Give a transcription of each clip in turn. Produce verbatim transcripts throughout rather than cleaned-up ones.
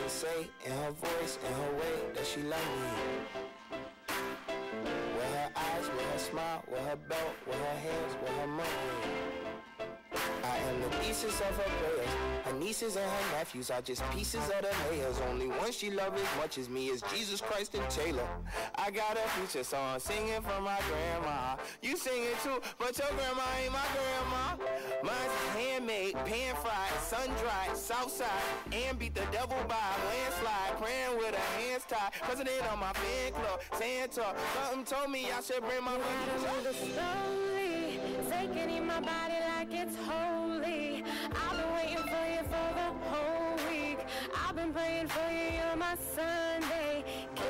can say in her voice, in her way, that she love me. With her eyes, with her smile, with her belt, with her hands, with her money. I am the pieces of her prayers. Her nieces and her nephews are just pieces of the layers. Only one she loves as much as me is Jesus Christ and Taylor. I got a future song singing for my grandma. You sing it too, but your grandma ain't my grandma. Mine's handmade, pan-fried, sun-dried, south-side, and beat the devil by a landslide, praying with her hands tied, president on my fan club, Santa, something told me I should bring my body to slowly, taking in my body like it's holy. I've been waiting for you for the whole week. I've been praying for you, you're my Sunday kid.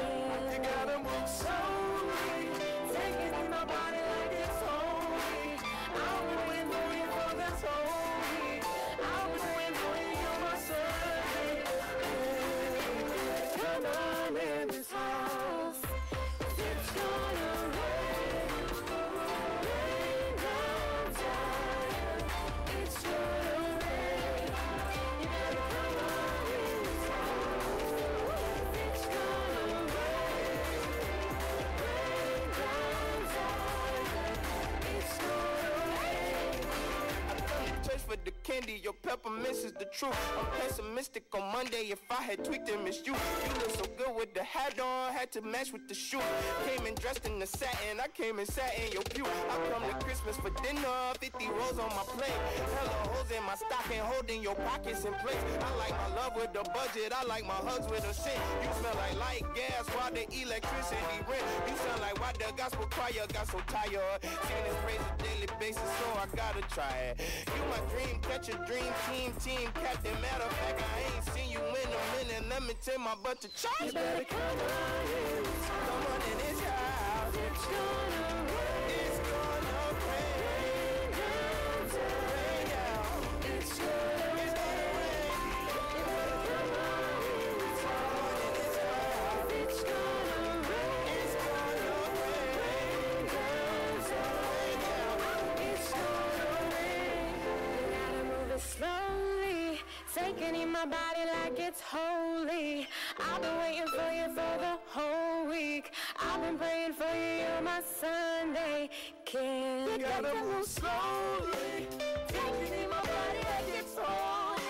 You gotta move slowly, taking in my body like it's holy. I've been waiting for you for this whole the candy, your peppermint is the truth. I'm pessimistic on Monday. If I had tweaked and missed you, you look so good with the hat on, had to match with the shoe. Came in dressed in the satin, I came and sat in your pew. I come to Christmas for dinner, fifty rolls on my plate. Hella hoes in my stocking, holding your pockets in place. I like my love with a budget, I like my hugs with a scent. You smell like light gas, while the electricity rent. You sound like why the gospel choir got so tired. Seen this raised on a daily basis, so I gotta try it. You my dream. Catch a dream team, team captain. Matter of fact, I ain't seen you in a minute. Let me take my butt to charge. You better come on in. Come on in this house. It's gonna rain. It's gonna rain. Rain out. It's gonna rain. It's gonna rain. You better come on in. Come on in this house. It's gonna rain. It's gonna rain. Rain out. It's gonna rain. Slowly, taking in my body like it's holy. I've been waiting for you for the whole week. I've been praying for you, you're my Sunday kid. You gotta move slowly, taking in my body like it's holy.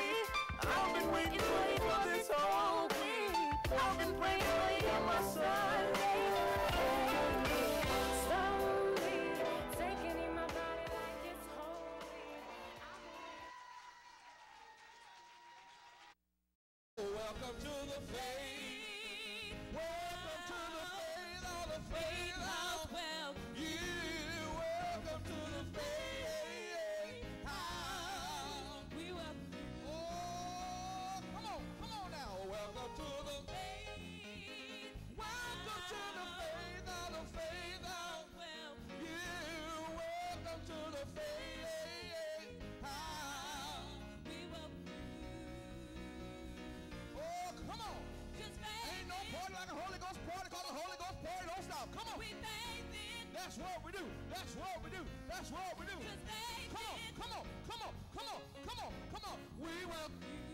I've been waiting for you for this whole week. I've been praying for you, you're my Sunday kid. Slowly, taking in my body like it's holy. Welcome to the faith. Welcome to the faith of the faith of wealth. You welcome to the faith. How we welcome. Oh, come on, come on now. Welcome to the faith. Welcome to the faith of the faith of wealth. You welcome to the faith. How we welcome. Come on. Just ain't no party like a Holy Ghost party. Call the Holy Ghost party. Don't stop. Come on. We bathe in. That's what we do. That's what we do. That's what we do. Just come on. Come on. Come on. Come on. Come on. Come on. We will.